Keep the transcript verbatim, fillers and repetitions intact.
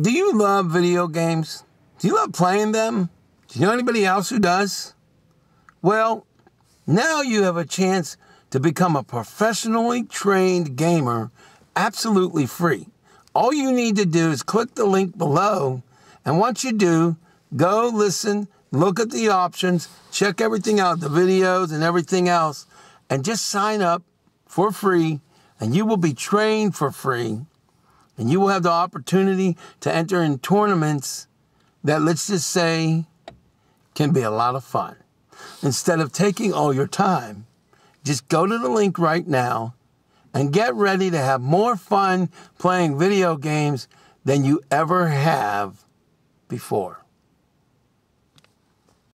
Do you love video games? Do you love playing them? Do you know anybody else who does? Well, now you have a chance to become a professionally trained gamer absolutely free. All you need to do is click the link below, and once you do, go listen, look at the options, check everything out, the videos and everything else, and just sign up for free, and you will be trained for free. And you will have the opportunity to enter in tournaments that, let's just say, can be a lot of fun. Instead of taking all your time, just go to the link right now and get ready to have more fun playing video games than you ever have before.